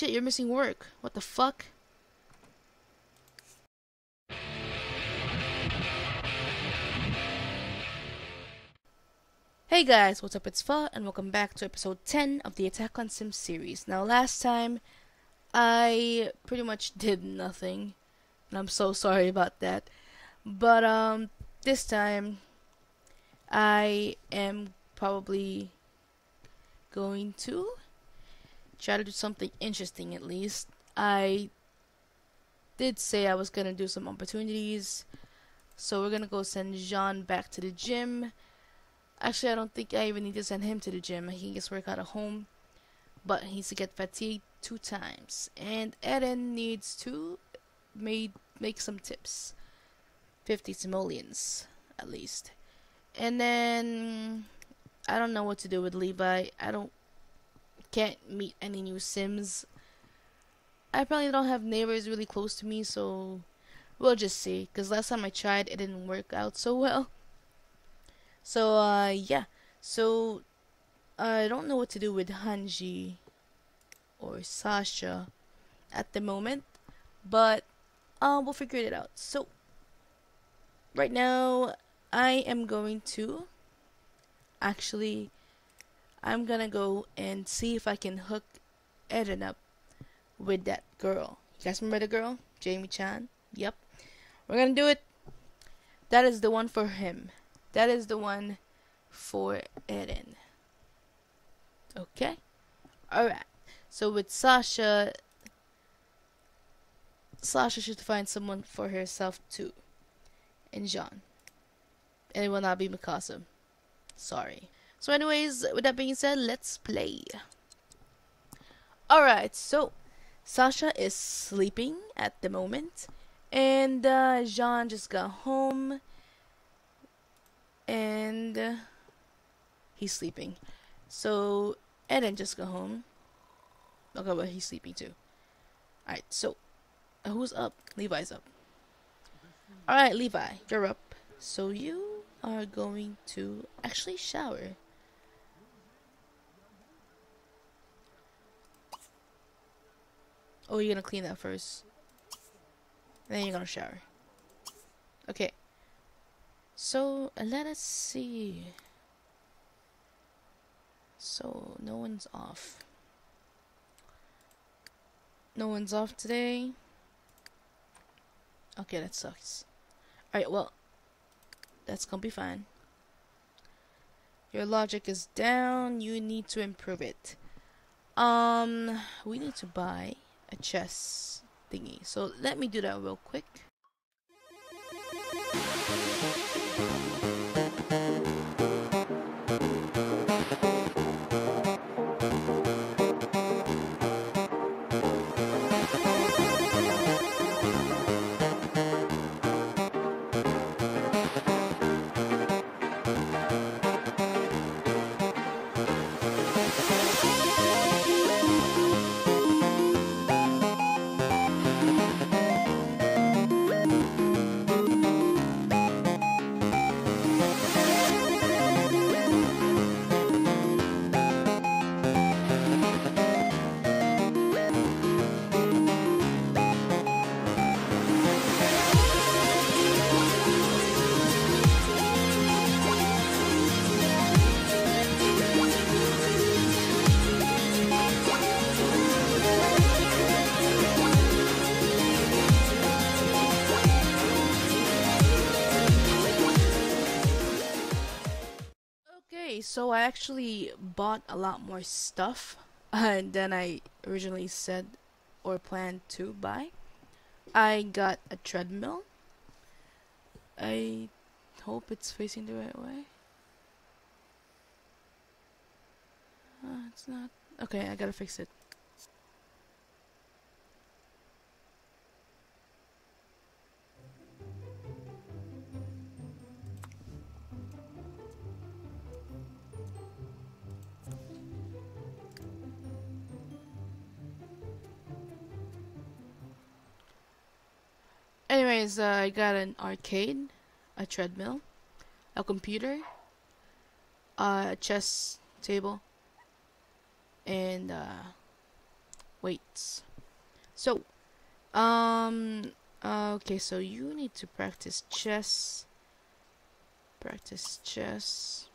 Shit, you're missing work. What the fuck? Hey guys, what's up? It's Fuhn, and welcome back to episode 10 of the Attack on Sims series. Now, last time, I pretty much did nothing, and I'm so sorry about that. But, this time, I am probably going to try to do something interesting, at least. I did say I was going to do some opportunities, so we're going to go send Jean back to the gym. Actually, I don't think I even need to send him to the gym. He can just work out at home, but he needs to get fatigued 2 times. And Eren needs to make some tips. 50 simoleons, at least. And then, I don't know what to do with Levi. Can't meet any new Sims. I probably don't have neighbors really close to me, so we'll just see. Because last time I tried, it didn't work out so well. So, yeah. So, I don't know what to do with Hanji or Sasha at the moment. But, we'll figure it out. So, right now, I am going to actually... I'm gonna go and see if I can hook Eren up with that girl. You guys remember the girl? Jamie-chan? Yep. We're gonna do it. That is the one for him. That is the one for Eren. Okay? Alright. So with Sasha... Sasha should find someone for herself too. And Jean. And it will not be Mikasa. Sorry. So anyways, with that being said, let's play. Alright, so Sasha is sleeping at the moment. And Jean just got home. And he's sleeping. So Eren just got home. Okay, but he's sleeping too. Alright, so who's up? Levi's up. Alright, Levi, you're up. So you are going to actually shower. Oh, you're gonna clean that first. And then you're gonna shower. Okay. So, let us see. So, no one's off. No one's off today. Okay, that sucks. Alright, well. That's gonna be fine. Your logic is down. You need to improve it. We need to buy a chess thingy. So let me do that real quick. So I actually bought a lot more stuff than I originally said or planned to buy. I got a treadmill. I hope it's facing the right way. It's not. Okay, I gotta fix it. Anyways, I got an arcade, a treadmill, a computer, a chess table, and Wait. So, okay, so you need to practice chess. Practice chess.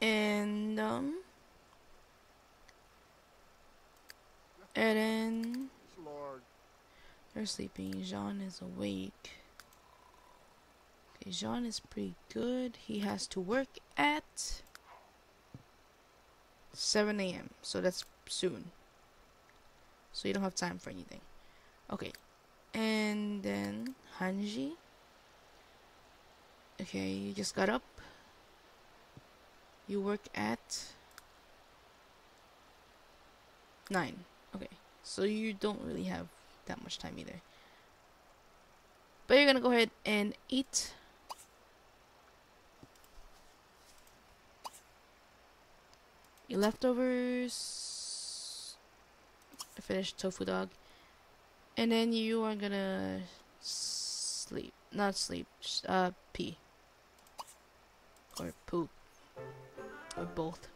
And, Eren, they're sleeping. Jean is awake. Okay, Jean is pretty good. He has to work at 7 AM, so that's soon. So you don't have time for anything. Okay, and then Hanji. Okay, you just got up. You work at 9. Okay, so you don't really have that much time either. But you're gonna go ahead and eat. Your leftovers. I finished tofu dog. And then you are gonna sleep. Not sleep. Pee. Or poop. Or both.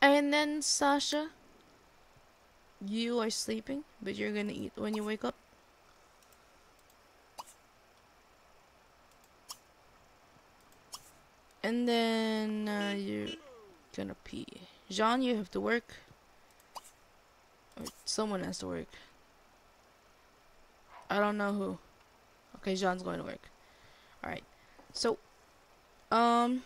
And then Sasha, you are sleeping, but you're gonna eat when you wake up. And then you're gonna pee. Jean, you have to work. Or someone has to work. I don't know who. Okay, Jean's going to work. Alright. So, Eren,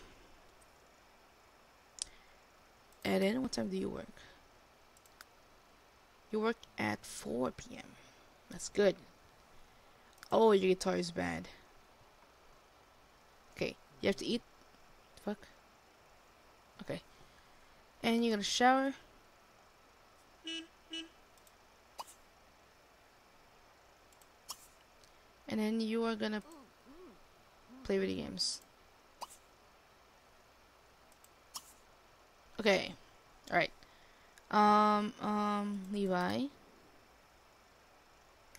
what time do you work? You work at 4 PM. That's good. Oh, your guitar is bad. Okay, you have to eat. Fuck. Okay. And you're gonna shower. And then you are gonna play video games. Okay, all right. Levi.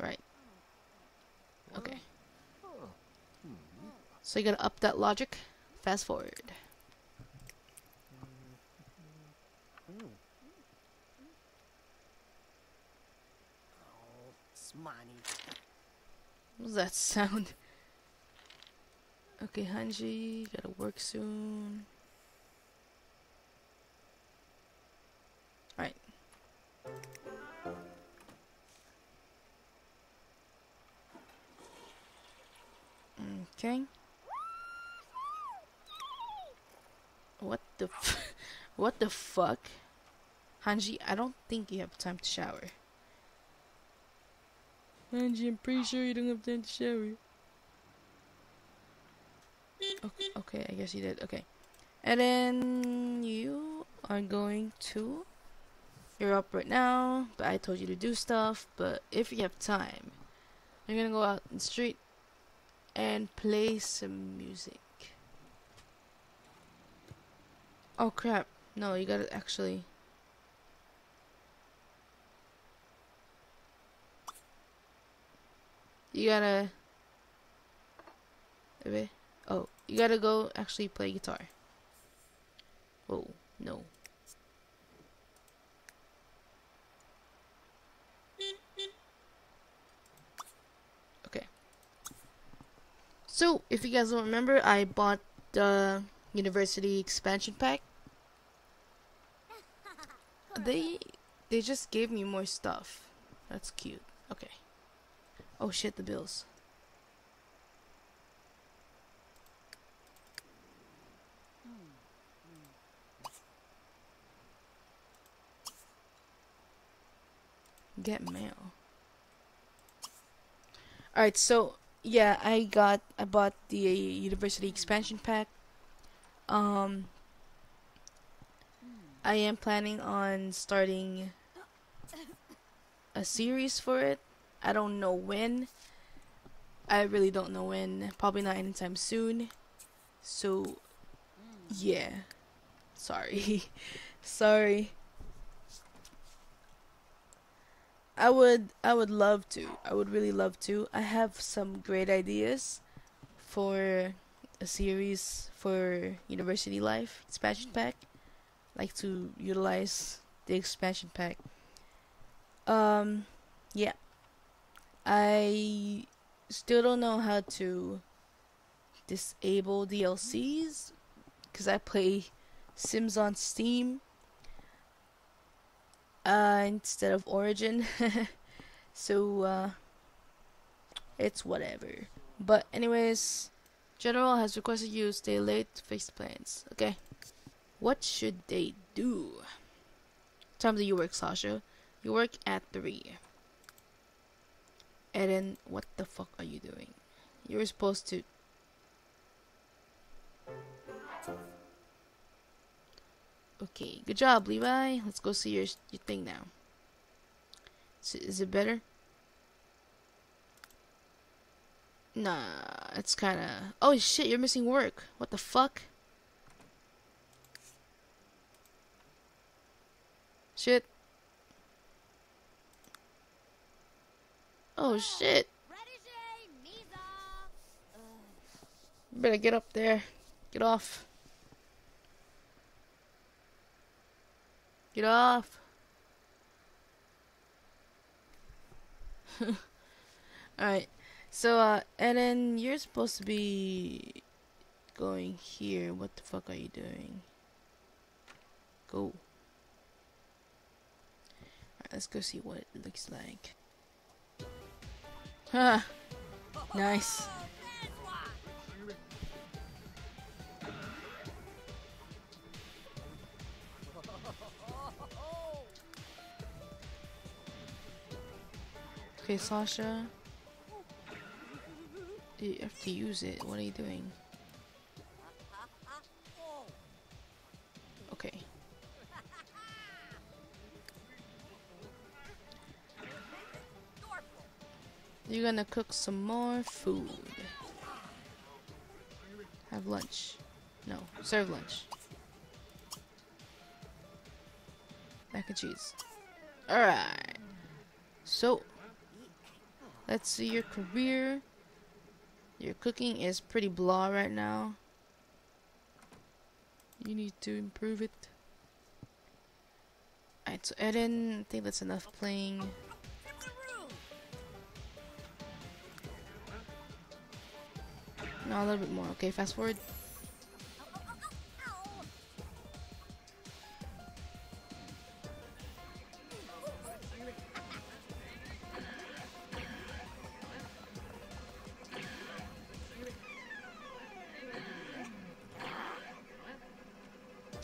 Right. Okay. So you gotta up that logic. Fast forward. What's that sound? Okay, Hanji, gotta work soon. Right. Okay. What the f what the fuck? Hanji, I don't think you have time to shower. Hanji, I'm pretty sure you don't have time to shower. Okay, okay, I guess you did. Okay. And then you are going to... You're up right now, but I told you to do stuff, but if you have time, you're gonna go out in the street and play some music. Oh crap, no, you gotta actually... You gotta... Oh, you gotta go actually play guitar. Oh, no. So, if you guys don't remember, I bought the University Expansion Pack. They just gave me more stuff. That's cute. Okay. Oh shit, the bills. Get mail. Alright, so... Yeah, I bought the University Expansion Pack. I am planning on starting a series for it. I don't know when. I really don't know when. Probably not anytime soon. So, yeah. Sorry. Sorry. I would love to. I would really love to. I have some great ideas for a series for University Life Expansion Pack. I like to utilize the Expansion Pack. Yeah. I still don't know how to disable DLCs because I play Sims on Steam instead of Origin. So it's whatever. But anyways, General has requested you stay late to fix the plans. Okay. What should they do? What time do you work, Sasha? You work at 3. Eren, what the fuck are you doing? You were supposed to... Okay, good job, Levi. Let's go see your thing now. Is it better? Nah, it's kinda... Oh shit, you're missing work. What the fuck? Shit. Oh shit. Better get up there. Get off. Get off. Alright. So, and then you're supposed to be going here. What the fuck are you doing? Go. Alright, let's go see what it looks like. Ha! Huh. Nice. Okay, Sasha. You have to use it. What are you doing? Okay. You're gonna cook some more food. Have lunch. No, serve lunch. Mac and cheese. Alright. So, let's see your career. Your cooking is pretty blah right now. You need to improve it. Alright, so Eren, I think that's enough playing. No, a little bit more. Okay, fast forward.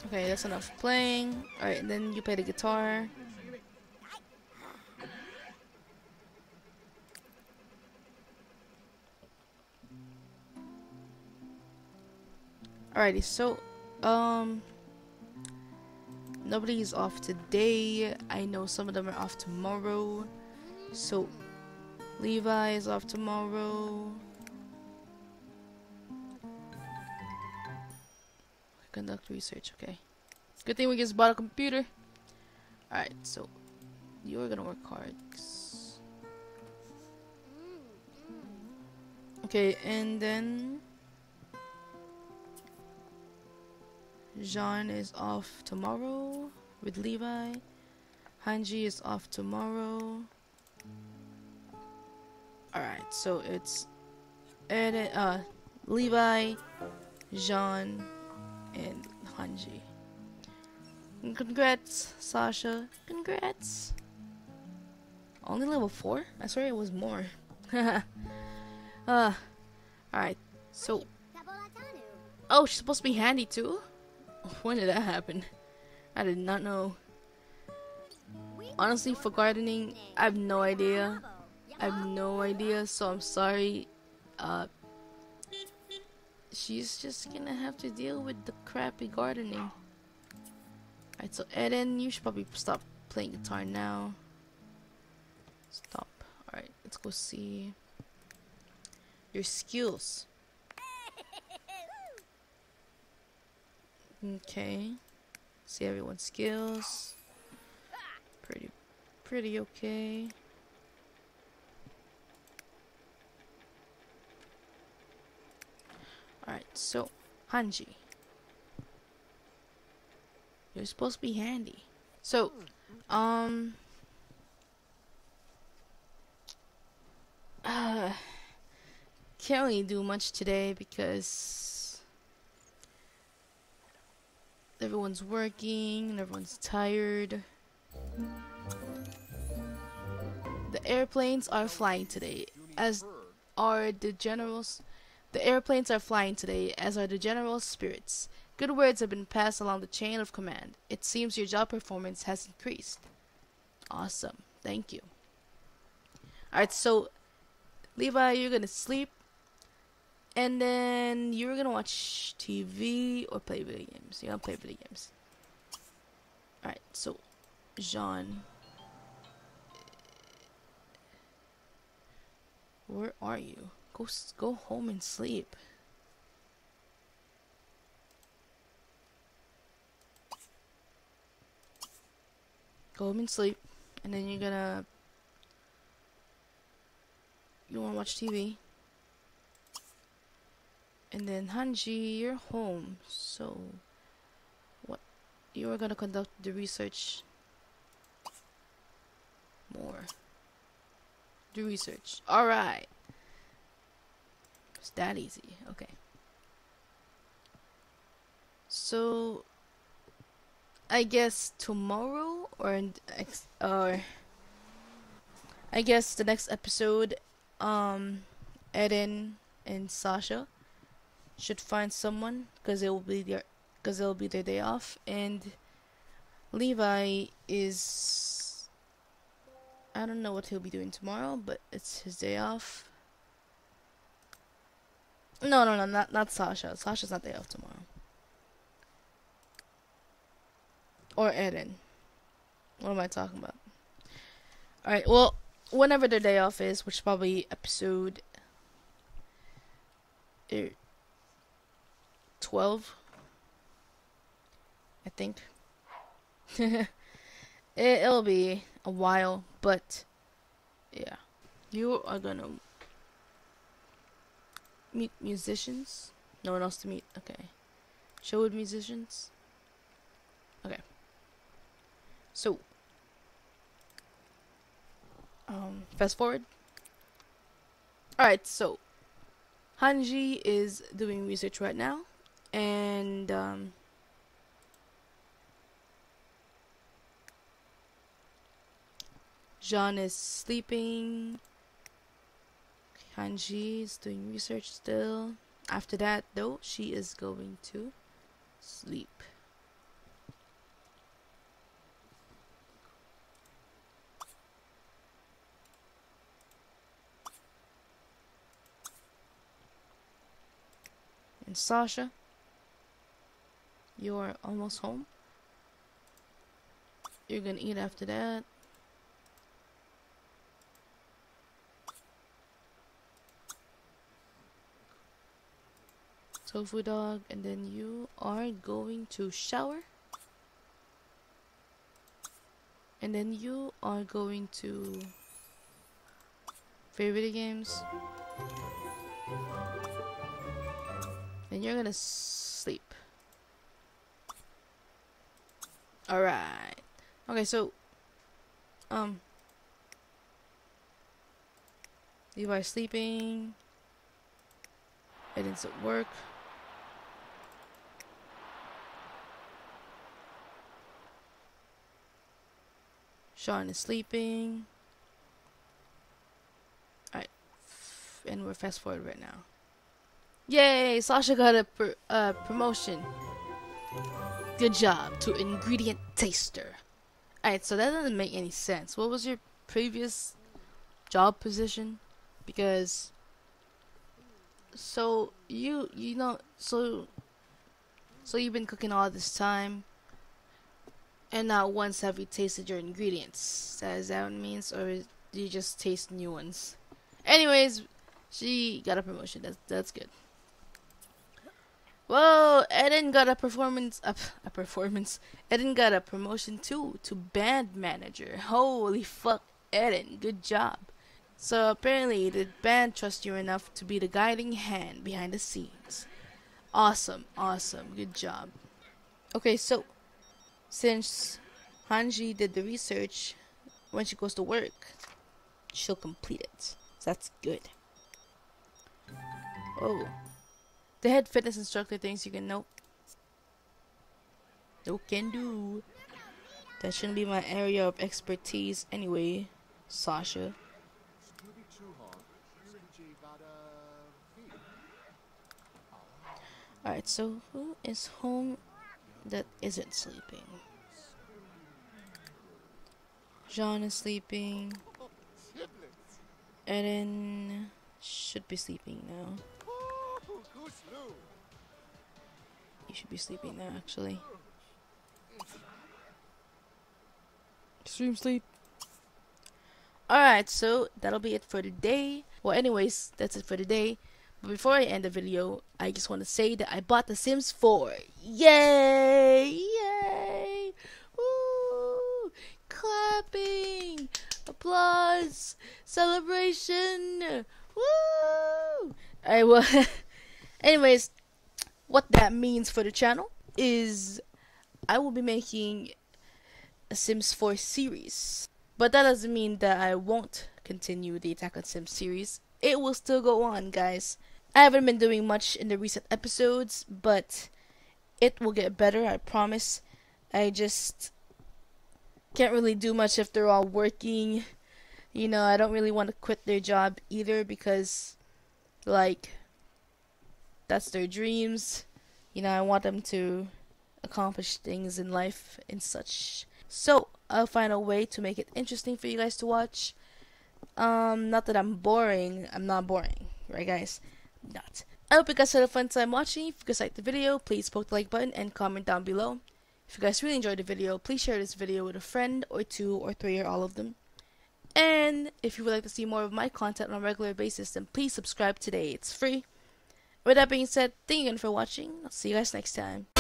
Okay, that's enough playing. Alright, and then you play the guitar. Alrighty, so, nobody is off today. I know some of them are off tomorrow. So, Levi is off tomorrow. Conduct research, okay. Good thing we just bought a computer. Alright, so you're gonna work hard. Okay, and then Jean is off tomorrow with Levi. Hanji is off tomorrow. Alright, so it's Levi, Jean, and Hanji. Congrats, Sasha. Congrats. Only level 4? I swear it was more. Alright, so... Oh, she's supposed to be handy too? When did that happen? I did not know. Honestly, for gardening, I have no idea. So I'm sorry. She's just gonna have to deal with the crappy gardening. Alright, so Eren, you should probably stop playing guitar now. Stop. Alright, let's go see your skills. Okay. See everyone's skills. Pretty okay. Alright, So, Hanji, you're supposed to be handy. So, can't really do much today because everyone's working and everyone's tired. The airplanes are flying today, as are the generals. The airplanes are flying today, as are the general's spirits. Good words have been passed along the chain of command. It seems your job performance has increased. Awesome. Thank you. Alright, so Levi, you're gonna sleep, and then you're gonna watch TV or play video games. You're gonna play video games. Alright, so Jean, where are you? Go home and sleep. Go home and sleep, and then you're gonna. You wanna watch TV. And then Hanji, you're home. So, what? You are gonna conduct the research. More. Do research. All right. It's that easy. Okay. So I guess tomorrow or I guess the next episode Eren and Sasha should find someone cuz it'll be their day off, and Levi is, I don't know what he'll be doing tomorrow, but it's his day off. No, not Sasha. Sasha's not day off tomorrow. Or Eren. What am I talking about? Alright, well, whenever their day off is, which is probably episode 12, I think. It'll be a while, but yeah. You are gonna meet musicians? No one else to meet? Okay. Show with musicians? Okay. So, fast forward. Alright, so Hanji is doing research right now, and Jean is sleeping. Hanji is doing research still. After that, though, she is going to sleep. And Sasha, you are almost home. You're gonna eat after that. Tofu dog, and then you are going to shower, and then you are going to play video games, and you're gonna sleep. Alright. Okay, so Levi's sleeping, Eden's at work. Sean is sleeping. Alright, and we're fast forward right now. Yay! Sasha got a promotion. Good job to ingredient taster. Alright, so that doesn't make any sense. What was your previous job position? Because so you know you've been cooking all this time, and not once have you tasted your ingredients. Is that what it means? Or do you just taste new ones? Anyways, she got a promotion. That's good. Whoa, Eden got Eden got a promotion too, to band manager. Holy fuck, Eden, good job. So apparently the band trusts you enough to be the guiding hand behind the scenes. Awesome, awesome, good job. Okay, so since Hanji did the research, when she goes to work, she'll complete it. So that's good. Oh, the head fitness instructor thinks you can know. No can do. That shouldn't be my area of expertise anyway, Sasha. Alright, so who is home that isn't sleeping? Jean is sleeping. Eren should be sleeping now. You should be sleeping now, actually. Extreme sleep. Alright, so that'll be it for today. Well, anyways, that's it for today. But before I end the video, I just want to say that I bought The Sims 4. Yay! Yay! Woo! Clapping! Applause! Celebration! Woo! Alright, well, anyways, what that means for the channel is I will be making a Sims 4 series. But that doesn't mean that I won't continue the Attack on Sims series. It will still go on, guys. I haven't been doing much in the recent episodes, but it will get better, I promise. I just can't really do much if they're all working. You know, I don't really want to quit their job either because, like, that's their dreams. You know, I want them to accomplish things in life and such. So, I'll find a way to make it interesting for you guys to watch. Not that I'm boring. I'm not boring, right guys? Not. I hope you guys had a fun time watching. If you guys liked the video, please poke the like button and comment down below. If you guys really enjoyed the video, please share this video with a friend or two or three or all of them. And if you would like to see more of my content on a regular basis, then please subscribe today. It's free. With that being said, thank you again for watching. I'll see you guys next time.